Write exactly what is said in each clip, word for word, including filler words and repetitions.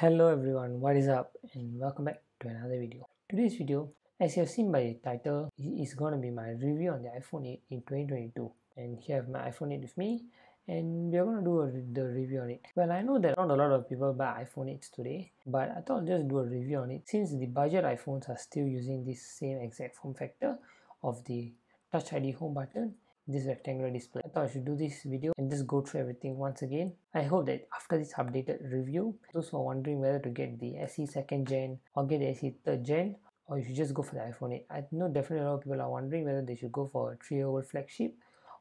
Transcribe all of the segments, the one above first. Hello everyone, what is up and welcome back to another video. Today's video, as you have seen by the title, is going to be my review on the iPhone eight in twenty twenty-two. And here I have my iPhone eight with me and we are going to do a, the review on it. Well, I know that not a lot of people buy iPhone eights today, but I thought I'll just do a review on it since the budget iPhones are still using this same exact form factor of the Touch I D home button, this rectangular display. I thought I should do this video and just go through everything once again. I hope that after this updated review, those who are wondering whether to get the S E second gen or get the S E third gen, or you should just go for the iPhone eight. I know definitely a lot of people are wondering whether they should go for a three year old flagship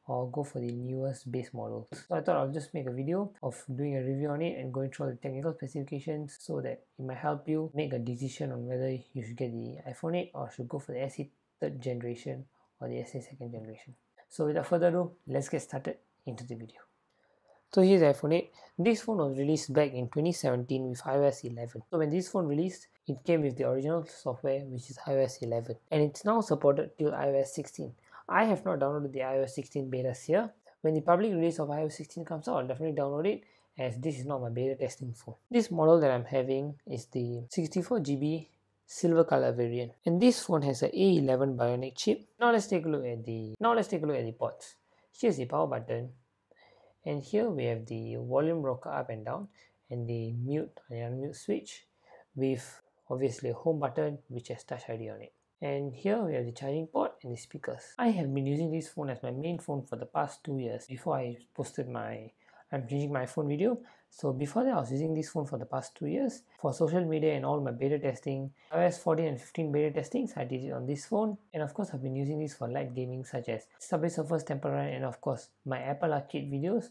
or go for the newest base model. So I thought I'll just make a video of doing a review on it and going through all the technical specifications so that it might help you make a decision on whether you should get the iPhone eight or should go for the S E third generation or the S E second generation. So without further ado, let's get started into the video. So here's the iPhone eight. This phone was released back in twenty seventeen with iOS eleven. So when this phone released, it came with the original software, which is iOS eleven. And it's now supported till iOS sixteen. I have not downloaded the iOS sixteen betas here. When the public release of iOS sixteen comes out, I'll definitely download it, as this is not my beta testing phone. This model that I'm having is the sixty-four G B silver color variant, and this phone has a A eleven Bionic chip. Now let's take a look at the now let's take a look at the ports. Here's the power button, and here we have the volume rocker up and down, and the mute and unmute switch, with obviously a home button which has Touch I D on it. And here we have the charging port and the speakers. I have been using this phone as my main phone for the past two years. Before I posted my I'm changing my iPhone video. So before that, I was using this phone for the past two years for social media and all my beta testing. iOS fourteen and fifteen beta testings, I did it on this phone. And of course, I've been using this for light gaming such as Subway Surfers, Temple Run, and of course, my Apple Arcade videos.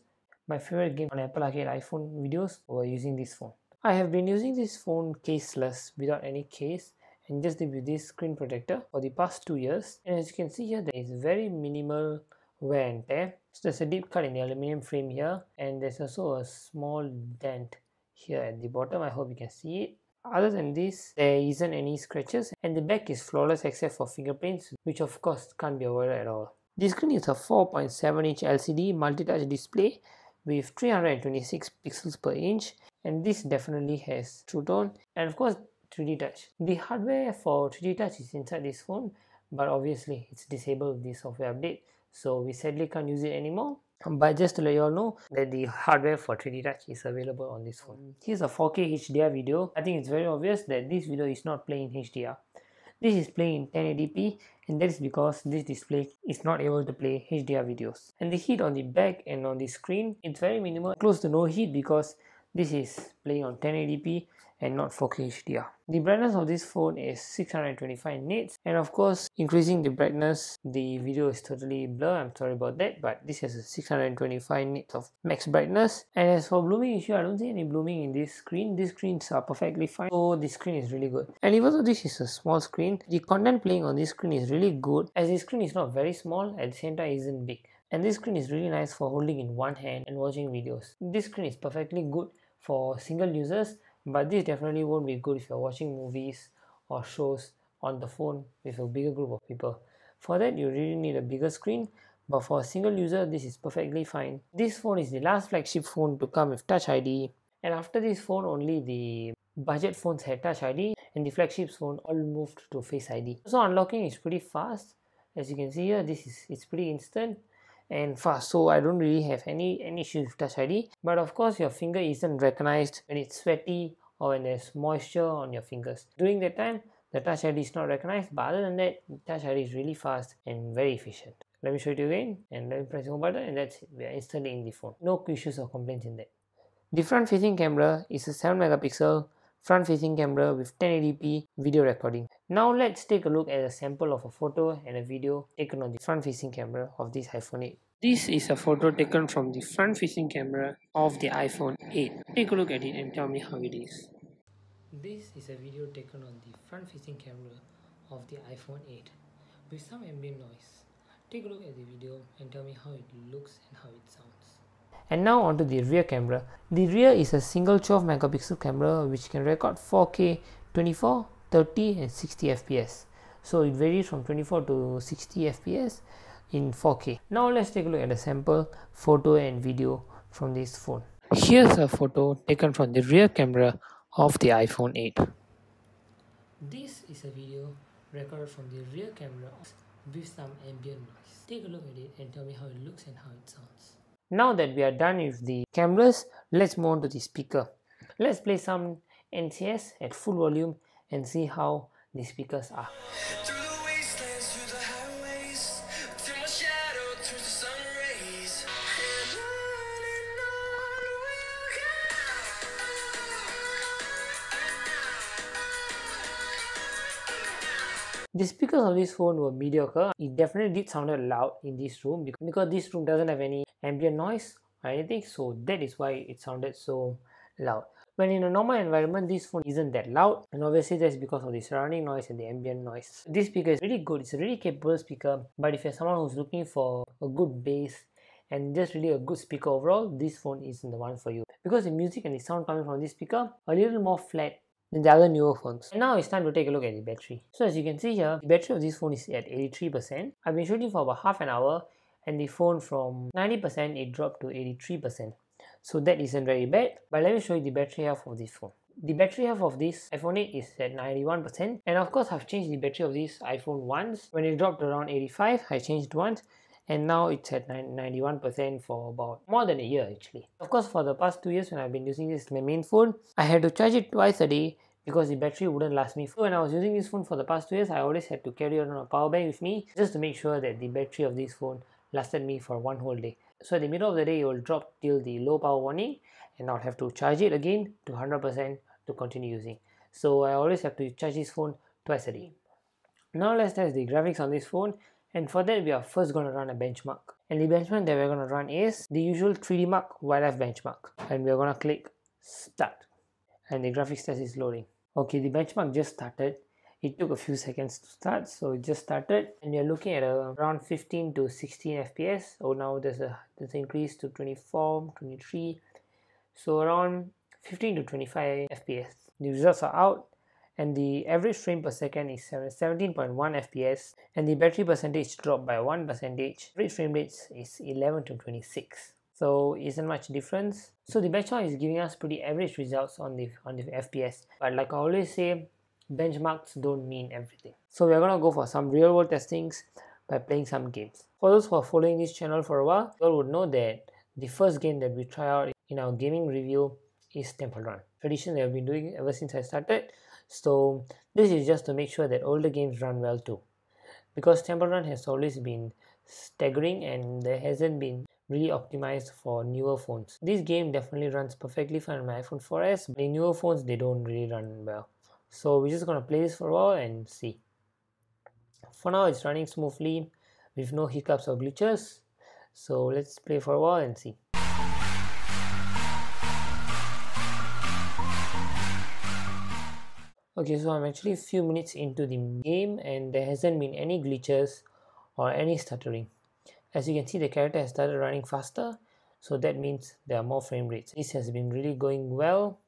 My favorite game on Apple Arcade iPhone videos were using this phone. I have been using this phone caseless, without any case, and just with this screen protector for the past two years. And as you can see here, there is very minimal wear and tear. So there's a deep cut in the aluminium frame here, and there's also a small dent here at the bottom. I hope you can see it. Other than this, there isn't any scratches, and the back is flawless except for fingerprints, which of course can't be avoided at all. The screen is a four point seven inch L C D multi-touch display with three hundred twenty-six pixels per inch, and this definitely has True Tone and of course three D touch. The hardware for three D touch is inside this phone, but obviously it's disabled with the software update, so we sadly can't use it anymore. But just to let you all know that the hardware for three D touch is available on this phone. Here's a four K H D R video. I think it's very obvious that this video is not playing H D R. This is playing in ten eighty p, and that is because this display is not able to play H D R videos. And the heat on the back and on the screen, it's very minimal, close to no heat, because this is playing on ten eighty p and not four K H D R. The brightness of this phone is six hundred twenty-five nits, and of course, increasing the brightness, the video is totally blur. I'm sorry about that, but this has a six hundred twenty-five nits of max brightness. And as for blooming issue, I don't see any blooming in this screen. These screens are perfectly fine, so the screen is really good. And even though this is a small screen, the content playing on this screen is really good, as the screen is not very small, at the same time isn't big. And this screen is really nice for holding in one hand and watching videos. This screen is perfectly good for single users, but this definitely won't be good if you're watching movies or shows on the phone with a bigger group of people. For that, you really need a bigger screen, but for a single user, this is perfectly fine. This phone is the last flagship phone to come with Touch I D, and after this phone, only the budget phones had Touch I D, and the flagship phone all moved to Face I D. So unlocking is pretty fast. As you can see here, this is it's pretty instant and fast, so I don't really have any, any issues with Touch I D. But of course, your finger isn't recognized when it's sweaty or when there's moisture on your fingers. During that time, the Touch I D is not recognized, but other than that, Touch I D is really fast and very efficient. Let me show it again, and let me press the home button, and that's it. We are instantly in the phone. No issues or complaints in that. The front-facing camera is a seven megapixel front-facing camera with ten eighty p video recording. Now let's take a look at a sample of a photo and a video taken on the front-facing camera of this iPhone eight. This is a photo taken from the front-facing camera of the iPhone eight. Take a look at it and tell me how it is. This is a video taken on the front-facing camera of the iPhone eight with some ambient noise. Take a look at the video and tell me how it looks and how it sounds. And now onto the rear camera. The rear is a single twelve megapixel camera which can record four K, twenty-four, thirty and sixty F P S. So it varies from twenty-four to sixty F P S in four K. Now let's take a look at a sample photo and video from this phone. Here's a photo taken from the rear camera of the iPhone eight. This is a video recorded from the rear camera with some ambient noise. Take a look at it and tell me how it looks and how it sounds. Now that we are done with the cameras, let's move on to the speaker. Let's play some N C S at full volume and see how the speakers are. The speakers of this phone were mediocre. It definitely did sound loud in this room because this room doesn't have any ambient noise or anything, so that is why it sounded so loud. When in a normal environment, this phone isn't that loud, and obviously that's because of the surrounding noise and the ambient noise. This speaker is really good. It's a really capable speaker, but if you're someone who's looking for a good bass and just really a good speaker overall, this phone isn't the one for you, because the music and the sound coming from this speaker are a little more flat than the other newer phones. And now it's time to take a look at the battery. So as you can see here, the battery of this phone is at eighty-three percent. I've been shooting for about half an hour, and the phone from ninety percent, it dropped to eighty-three percent. So that isn't very bad, but let me show you the battery health of this phone. The battery health of this iPhone eight is at ninety-one percent, and of course I've changed the battery of this iPhone once. When it dropped around eighty-five, I changed once, and now it's at ninety-one percent for about more than a year actually. Of course, for the past two years when I've been using this as my main phone, I had to charge it twice a day because the battery wouldn't last me. So when I was using this phone for the past two years, I always had to carry on a power bank with me just to make sure that the battery of this phone lasted me for one whole day. So in the middle of the day, it will drop till the low power warning, and I'll have to charge it again to one hundred percent to continue using. So I always have to charge this phone twice a day. Now let's test the graphics on this phone. And for that, we are first going to run a benchmark. And the benchmark that we're going to run is the usual three D mark Wildlife benchmark. And we're going to click Start. And the graphics test is loading. Okay, the benchmark just started. It took a few seconds to start, so it just started. And we are looking at uh, around fifteen to sixteen F P S. Oh, now there's a there's an increase to twenty-four, twenty-three. So around fifteen to twenty-five F P S. The results are out. And the average frame per second is seventeen point one F P S, and the battery percentage dropped by one percentage. Average frame rate is eleven to twenty-six, so isn't much difference. So the benchmark is giving us pretty average results on the on the F P S, but like I always say, benchmarks don't mean everything. So we're gonna go for some real world testings by playing some games. For those who are following this channel for a while, you all would know that the first game that we try out in our gaming review is Temple Run. Tradition that I've been doing ever since I started. So this is just to make sure that older games run well too, because Temple Run has always been staggering and there hasn't been really optimized for newer phones. This game definitely runs perfectly fine on my iPhone four S, but in newer phones they don't really run well. So we're just gonna play this for a while and see. For now it's running smoothly with no hiccups or glitches. So let's play for a while and see. Okay, so I'm actually a few minutes into the game and there hasn't been any glitches or any stuttering. As you can see, the character has started running faster, so that means there are more frame rates. This has been really going well,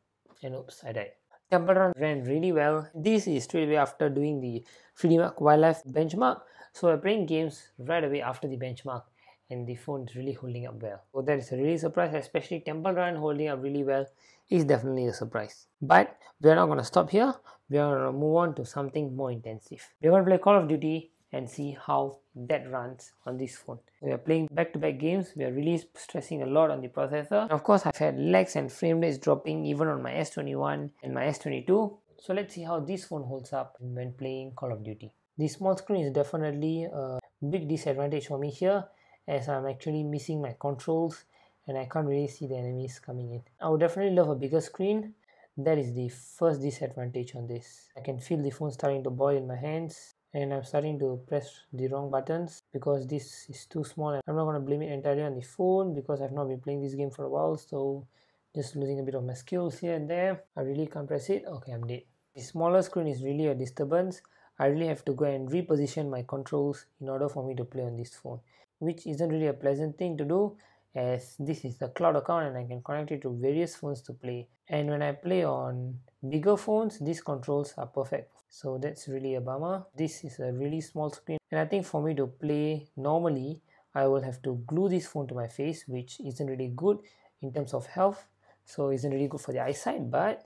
and oops, I died. Temple Run ran really well. This is straight away after doing the three D mark Wildlife benchmark, so we're playing games right away after the benchmark, and the phone is really holding up well. So that is a really surprise, especially Temple Run holding up really well is definitely a surprise. But we're not going to stop here. We're going to move on to something more intensive. We're going to play Call of Duty and see how that runs on this phone. We're playing back-to-back games. We're really stressing a lot on the processor. And of course, I've had lags and frame rates dropping even on my S twenty-one and my S twenty-two. So let's see how this phone holds up when playing Call of Duty. The small screen is definitely a big disadvantage for me here, as I'm actually missing my controls and I can't really see the enemies coming in. I would definitely love a bigger screen. That is the first disadvantage on this. I can feel the phone starting to boil in my hands, and I'm starting to press the wrong buttons because this is too small. And I'm not going to blame it entirely on the phone because I've not been playing this game for a while, so just losing a bit of my skills here and there. I really can't press it. Okay, I'm dead. The smaller screen is really a disturbance. I really have to go and reposition my controls in order for me to play on this phone, which isn't really a pleasant thing to do, as this is the cloud account and I can connect it to various phones to play. And when I play on bigger phones, these controls are perfect, so that's really a bummer. This is a really small screen, and I think for me to play normally, I will have to glue this phone to my face, which isn't really good in terms of health, so isn't really good for the eyesight, but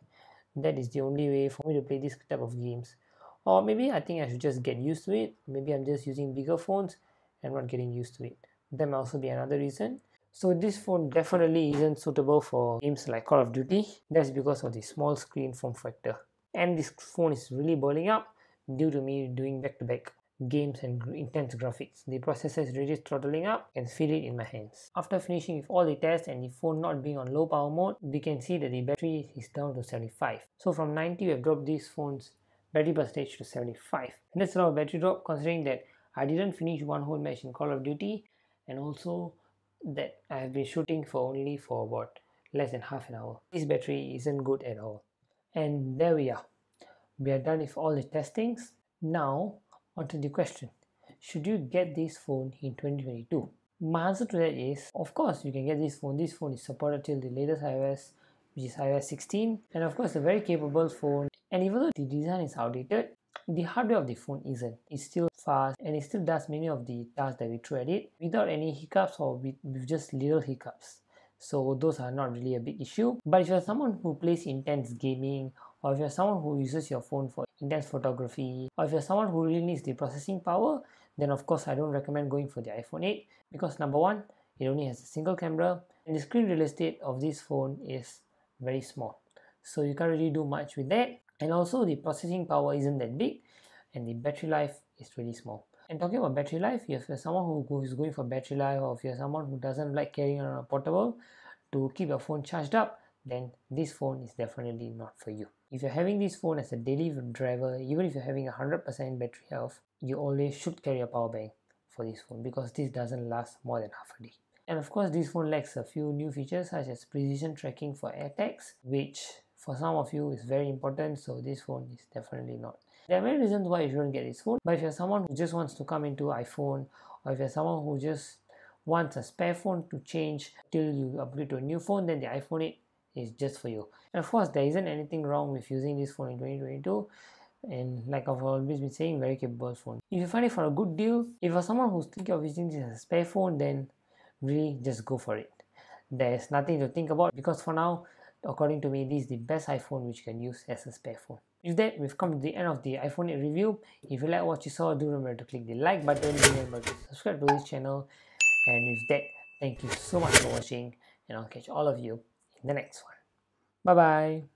That is the only way for me to play this type of games. Or maybe I think I should just get used to it. Maybe I'm just using bigger phones and not getting used to it. That might also be another reason. So this phone definitely isn't suitable for games like Call of Duty. That's because of the small screen form factor. And this phone is really burning up due to me doing back-to-back games and intense graphics. The processor is really throttling up and feel it in my hands. After finishing with all the tests and the phone not being on low power mode, we can see that the battery is down to seventy-five. So from ninety, we have dropped these phone's battery percentage to seventy-five. And that's a lot of battery drop, considering that I didn't finish one whole match in Call of Duty, and also that I have been shooting for only for about less than half an hour. This battery isn't good at all. And there we are. We are done with all the testings. Now onto the question, should you get this phone in twenty twenty-two? My answer to that is, of course you can get this phone. This phone is supported till the latest iOS, which is iOS sixteen, and of course a very capable phone. And even though the design is outdated, the hardware of the phone isn't. It's still fast and it still does many of the tasks that we threw at it without any hiccups, or with, with just little hiccups. So those are not really a big issue. But if you're someone who plays intense gaming, or if you're someone who uses your phone for intense photography, or if you're someone who really needs the processing power, then of course I don't recommend going for the iPhone eight, because number one, it only has a single camera and the screen real estate of this phone is very small. So you can't really do much with that. And also the processing power isn't that big, and the battery life is really small. And talking about battery life, if you're someone who is going for battery life, or if you're someone who doesn't like carrying around a portable to keep your phone charged up, then this phone is definitely not for you. If you're having this phone as a daily driver, even if you're having one hundred percent battery health, you always should carry a power bank for this phone, because this doesn't last more than half a day. And of course this phone lacks a few new features such as precision tracking for AirTags, which for some of you is very important, so this phone is definitely not. There are many reasons why you shouldn't get this phone, but if you're someone who just wants to come into iPhone, or if you're someone who just wants a spare phone to change till you upgrade to a new phone, then the iPhone eight is just for you. And of course there isn't anything wrong with using this phone in twenty twenty-two, and like I've always been saying, very capable phone. If you find it for a good deal, if you're someone who's thinking of using this as a spare phone, then really just go for it. There's nothing to think about, because for now, according to me, this is the best iPhone which you can use as a spare phone. With that, we've come to the end of the iPhone eight review. If you like what you saw, do remember to click the like button, do remember to subscribe to this channel. And with that, thank you so much for watching, and I'll catch all of you in the next one. Bye bye.